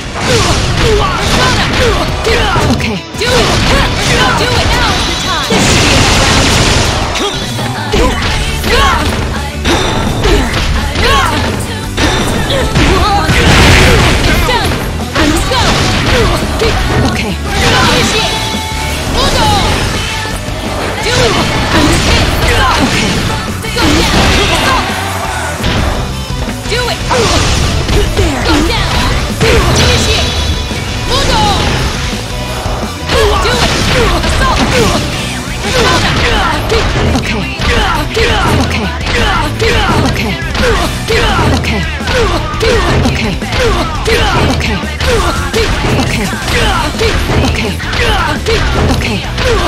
Okay. Do it. Do it now is the time. This should be in the round. It's done. I must go. Okay. Finish it. Udo. Do it. I must hit. Okay. Go down. Do it. Go down. Finish it. Udo. Okay.